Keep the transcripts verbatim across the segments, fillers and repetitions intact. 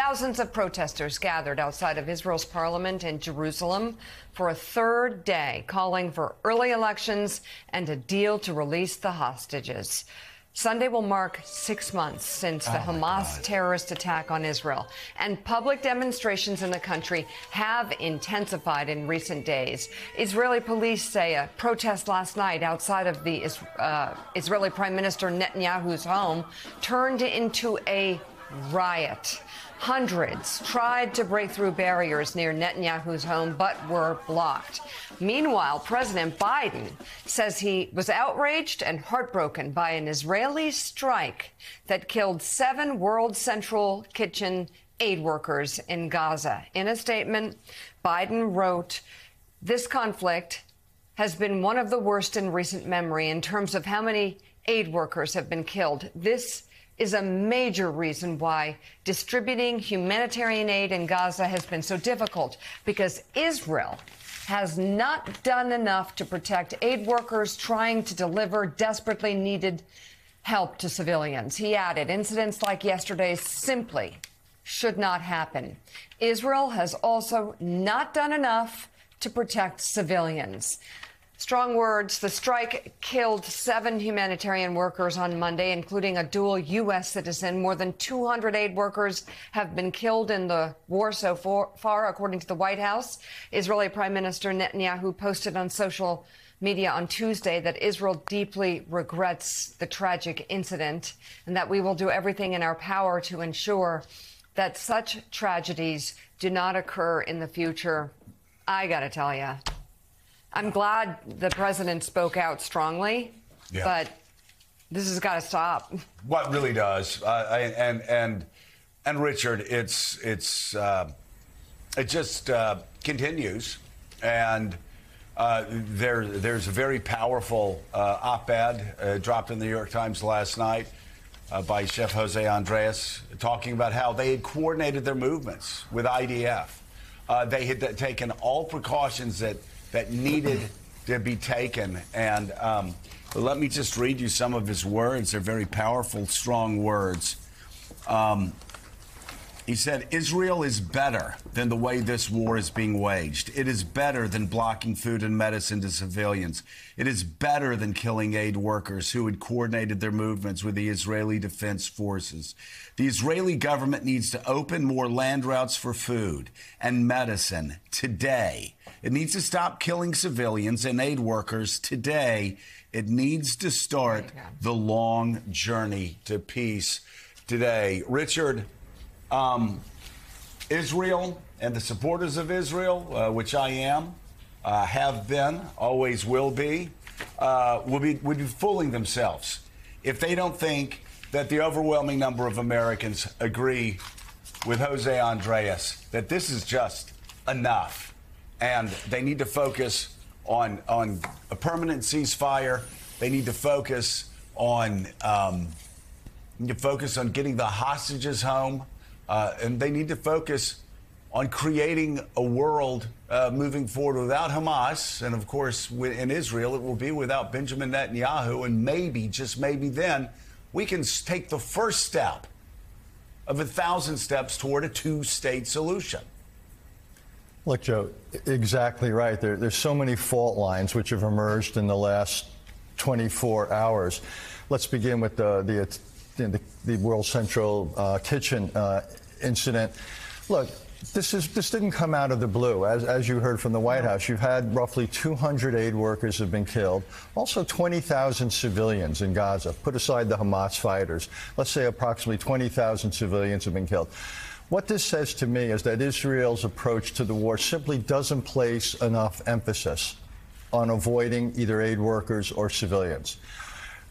Thousands of protesters gathered outside of Israel's parliament in Jerusalem for a third day, calling for early elections and a deal to release the hostages. Sunday will mark six months since the oh Hamas terrorist attack on Israel, and public demonstrations in the country have intensified in recent days. Israeli police say a protest last night outside of the uh, Israeli Prime Minister Netanyahu's home turned into a riot. Hundreds tried to break through barriers near Netanyahu's home, but were blocked. Meanwhile, President Biden says he was outraged and heartbroken by an Israeli strike that killed seven World Central Kitchen aid workers in Gaza. In a statement, Biden wrote, "This conflict has been one of the worst in recent memory in terms of how many aid workers have been killed. This is a major reason why distributing humanitarian aid in Gaza has been so difficult, because Israel has not done enough to protect aid workers trying to deliver desperately needed help to civilians." He added, "Incidents like yesterday simply should not happen. Israel has also not done enough to protect civilians." Strong words. The strike killed seven humanitarian workers on Monday, including a dual U S citizen. More than two hundred aid workers have been killed in the war so far, according to the White House. Israeli Prime Minister Netanyahu posted on social media on Tuesday that Israel deeply regrets the tragic incident and that we will do everything in our power to ensure that such tragedies do not occur in the future. I got to tell you, I'm glad the president spoke out strongly, yeah. but this has got to stop. What really does, uh, I, and and and Richard, it's it's uh, it just uh, continues, and uh, there there's a very powerful uh, op-ed uh, dropped in the New York Times last night uh, by Chef José Andrés, talking about how they had coordinated their movements with I D F. Uh, they had taken all precautions that. that needed to be taken. And um, let me just read you some of his words. They're very powerful, strong words. Um, he said, "Israel is better than the way this war is being waged. It is better than blocking food and medicine to civilians. It is better than killing aid workers who had coordinated their movements with the Israeli Defense Forces. The Israeli government needs to open more land routes for food and medicine today. It needs to stop killing civilians and aid workers today. It needs to start the long journey to peace today." Richard, um, Israel and the supporters of Israel, uh, which I am, uh, have been, always will be, uh, will be, will be fooling themselves if they don't think that the overwhelming number of Americans agree with José Andrés that this is just enough. And they need to focus on on a permanent ceasefire. They need to focus on um, need to focus on getting the hostages home, uh, and they need to focus on creating a world uh, moving forward without Hamas, and of course in Israel it will be without Benjamin Netanyahu. And maybe, just maybe, then we can take the first step of a thousand steps toward a two-state solution. Look, Joe, exactly right. There, there's so many fault lines which have emerged in the last twenty-four hours. Let's begin with the, the, the, the World Central uh, Kitchen uh, incident. Look, this, is, this didn't come out of the blue. As, as you heard from the White House, you've had roughly two hundred aid workers have been killed. Also twenty thousand civilians in Gaza, put aside the Hamas fighters. Let's say approximately twenty thousand civilians have been killed. What this says to me is that Israel's approach to the war simply doesn't place enough emphasis on avoiding either aid workers or civilians.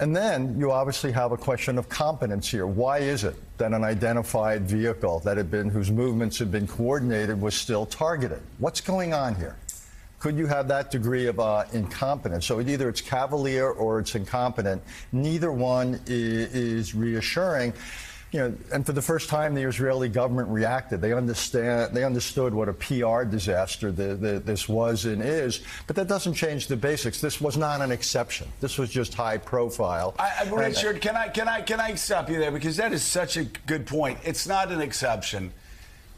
And then you obviously have a question of competence here. Why is it that an identified vehicle that had been, whose movements had been coordinated, was still targeted? What's going on here? Could you have that degree of uh, incompetence? So either it's cavalier or it's incompetent. Neither one is reassuring. You know, and for the first time, the Israeli government reacted. They understand. They understood what a P R disaster the, the, this was and is. But that doesn't change the basics. This was not an exception. This was just high profile. I, Richard, and, can I can I can I stop you there, because that is such a good point. It's not an exception.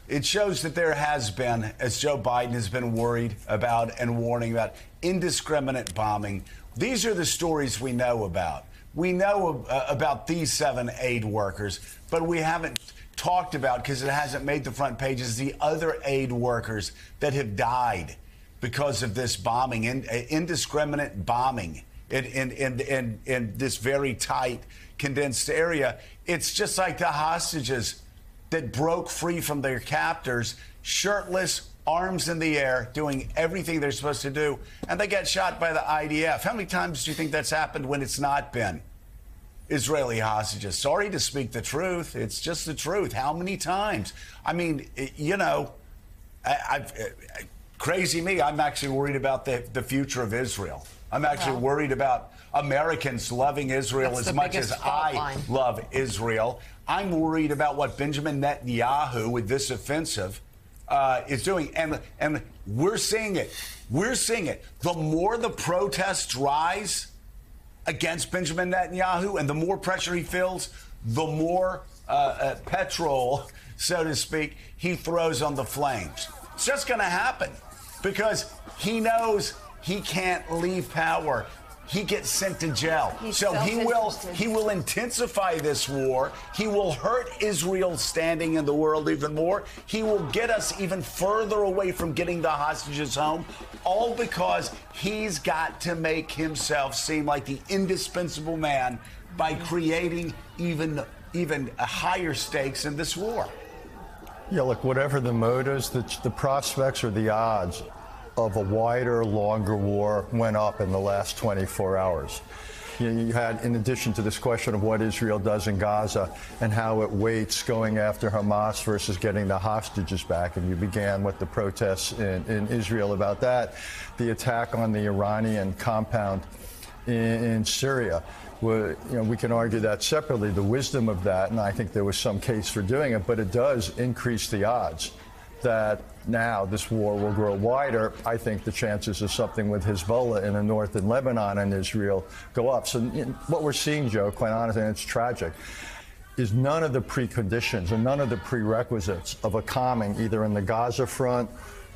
It shows that there has been, as Joe Biden has been worried about and warning about, indiscriminate bombing. These are the stories we know about. We know uh, about these seven aid workers, but we haven't talked about, because it hasn't made the front pages, the other aid workers that have died because of this bombing, in, uh, indiscriminate bombing in, in, in, in, in this very tight, condensed area. It's just like the hostages that broke free from their captors, shirtless, arms in the air, doing everything they're supposed to do, and they got shot by the I D F. How many times do you think that's happened when it's not been Israeli hostages? Sorry to speak the truth. It's just the truth. How many times? I mean, you know, I, I've, I, crazy me, I'm actually worried about the, the future of Israel. I'm actually yeah. worried about Americans loving Israel that's as much as I line. love Israel. I'm worried about what Benjamin Netanyahu, with this offensive, Uh, is doing, and and we're seeing it. We're seeing it. The more the protests rise against Benjamin Netanyahu, and the more pressure he feels, the more uh, uh, petrol, so to speak, he throws on the flames. It's just going to happen because he knows he can't leave power. He gets sent to jail. He's so he will he will intensify this war. He will hurt Israel's standing in the world even more. He will get us even further away from getting the hostages home, all because he's got to make himself seem like the indispensable man by creating even even higher stakes in this war. Yeah, look, whatever the motives, the, the prospects or the odds of a wider, longer war went up in the last twenty-four hours. You had, in addition to this question of what Israel does in Gaza and how it weights going after Hamas versus getting the hostages back, and you began with the protests in, in Israel about that, the attack on the Iranian compound in, in Syria. You know, we can argue that separately, the wisdom of that, and I think there was some case for doing it, but it does increase the odds that now this war will grow wider. I think the chances of something with Hezbollah in the north and Lebanon and Israel go up. So you know, what we're seeing, Joe, quite honestly, and it's tragic, is none of the preconditions and none of the prerequisites of a calming, either in the Gaza front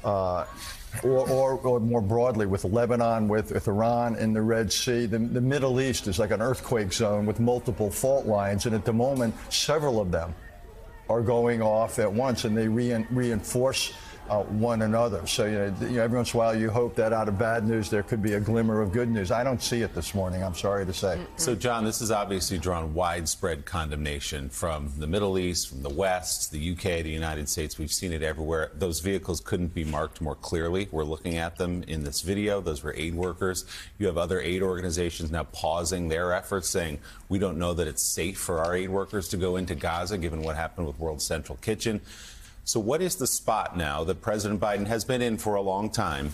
uh, or, or, or more broadly with Lebanon, with, with Iran in the Red Sea. The, the Middle East is like an earthquake zone with multiple fault lines, and at the moment, several of them are going off at once, and they re reinforce uh, one another. So you know, you know, every once in a while you hope that out of bad news there could be a glimmer of good news. I don't see it this morning, I'm sorry to say. So, John, this has obviously drawn widespread condemnation from the Middle East, from the West, the U K, the United States. We've seen it everywhere. Those vehicles couldn't be marked more clearly. We're looking at them in this video. Those were aid workers. You have other aid organizations now pausing their efforts, saying, we don't know that it's safe for our aid workers to go into Gaza, given what happened with World Central Kitchen. So what is the spot now that President Biden has been in for a long time,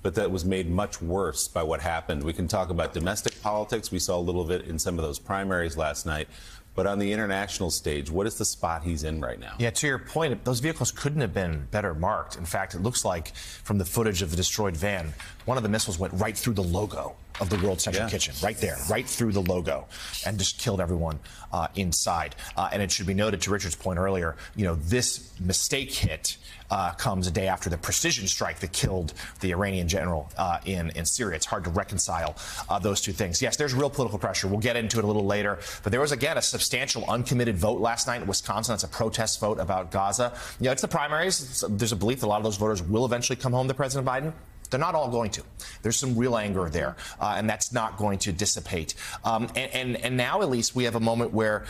but that was made much worse by what happened? We can talk about domestic politics. We saw a little bit in some of those primaries last night. But on the international stage, what is the spot he's in right now? Yeah, to your point, those vehicles couldn't have been better marked. In fact, it looks like from the footage of the destroyed van, one of the missiles went right through the logo of the World Central yeah. Kitchen, right there, right through the logo, and just killed everyone uh, inside. Uh, and it should be noted, to Richard's point earlier, you know, this mistake hit uh, comes a day after the precision strike that killed the Iranian general uh, in, in Syria. It's hard to reconcile uh, those two things. Yes, there's real political pressure. We'll get into it a little later. But there was, again, a substantial uncommitted vote last night in Wisconsin. That's a protest vote about Gaza. You know, it's the primaries. There's a belief that a lot of those voters will eventually come home to President Biden. They're not all going to. There's some real anger there, uh, and that's not going to dissipate. Um, and, and, and now, at least, we have a moment where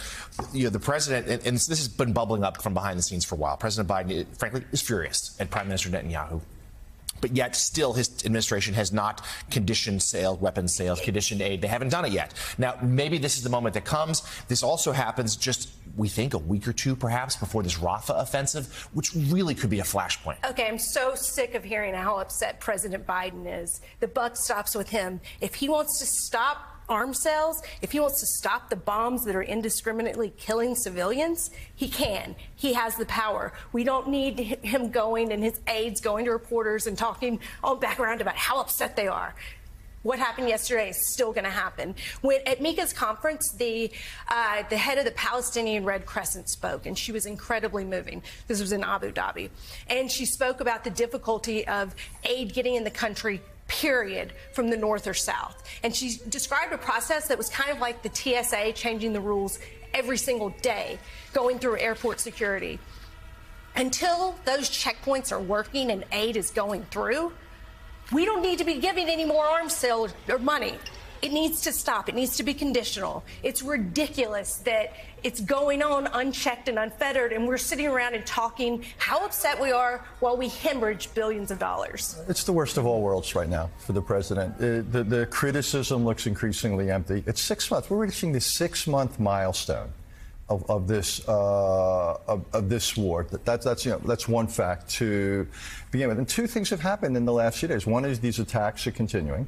you know, the president, and, and this has been bubbling up from behind the scenes for a while, President Biden, frankly, is furious at Prime Minister Netanyahu. But yet still his administration has not conditioned sales, weapons sales, conditioned aid. They haven't done it yet. Now, maybe this is the moment that comes. This also happens just, we think, a week or two, perhaps, before this Rafah offensive, which really could be a flashpoint. Okay, I'm so sick of hearing how upset President Biden is. The buck stops with him. If he wants to stop arms sales, if he wants to stop the bombs that are indiscriminately killing civilians, he can. He has the power. We don't need him going and his aides going to reporters and talking on background about how upset they are. what happened yesterday is still going to happen. When, at Mika's conference, the, uh, the head of the Palestinian Red Crescent spoke, and she was incredibly moving. This was in Abu Dhabi. And she spoke about the difficulty of aid getting in the country, period, from the north or south. And she described a process that was kind of like the T S A changing the rules every single day, going through airport security. Until those checkpoints are working and aid is going through, we don't need to be giving any more arms sales or money. It needs to stop. It needs to be conditional. It's ridiculous that it's going on unchecked and unfettered, and we're sitting around and talking how upset we are while we hemorrhage billions of dollars. It's the worst of all worlds right now for the president. Uh, the, the criticism looks increasingly empty. It's six months. We're reaching the six-month milestone of, of this uh, of, of this war. That, that, that's you know that's one fact to begin with. And two things have happened in the last few days. One is these attacks are continuing.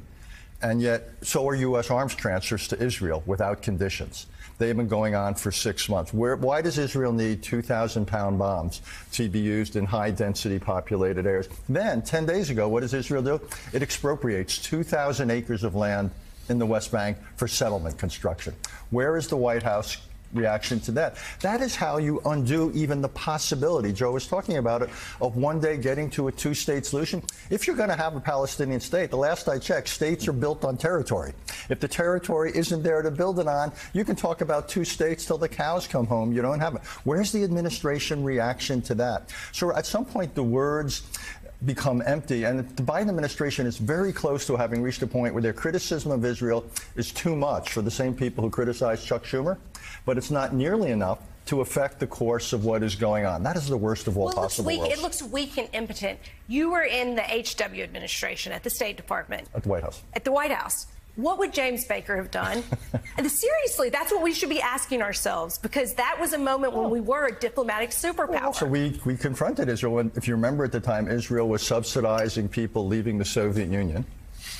And yet, so are U S arms transfers to Israel without conditions. They've been going on for six months. Where, why does Israel need two thousand pound bombs to be used in high-density populated areas? Then, ten days ago, what does Israel do? It expropriates two thousand acres of land in the West Bank for settlement construction. Where is the White House reaction to that? That is how you undo even the possibility, Joe was talking about it, of one day getting to a two-state solution. If you're going to have a Palestinian state, the last I checked, states are built on territory. If the territory isn't there to build it on, you can talk about two states till the cows come home. You don't have it. Where's the administration reaction to that? So at some point, the words become empty, and the Biden administration is very close to having reached a point where their criticism of Israel is too much for the same people who criticized Chuck Schumer, but it's not nearly enough to affect the course of what is going on. That is the worst of all well, possible it looks, weak. It looks weak and impotent. You were in the H W administration at the State Department. At the White House. At the White House. What would James Baker have done? And seriously, that's what we should be asking ourselves, because that was a moment when we were a diplomatic superpower. Well, so we, we confronted Israel. And if you remember at the time, Israel was subsidizing people leaving the Soviet Union,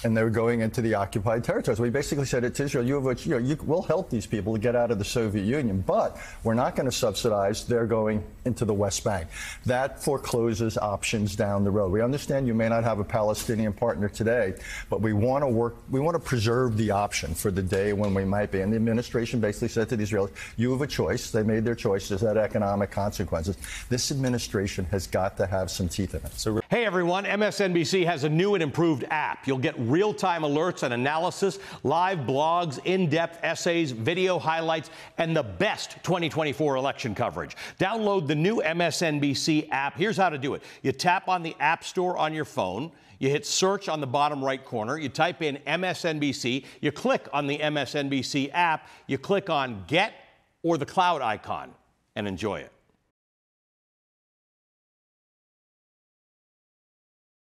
and they were going into the occupied territories. We basically said to Israel, you have a, you know, you, we'll help these people to get out of the Soviet Union, but we're not going to subsidize their going into the West Bank. That forecloses options down the road. We understand you may not have a Palestinian partner today, but we want to work, we want to preserve the option for the day when we might be. And the administration basically said to the Israelis, you have a choice. They made their choices that had economic consequences. This administration has got to have some teeth in it. So hey, everyone, M S N B C has a new and improved app. You'll get real-time alerts and analysis, live blogs, in-depth essays, video highlights, and the best twenty twenty-four election coverage. Download the new M S N B C app. Here's how to do it. You tap on the App Store on your phone. You hit search on the bottom right corner. You type in M S N B C. You click on the M S N B C app. You click on Get or the cloud icon and enjoy it.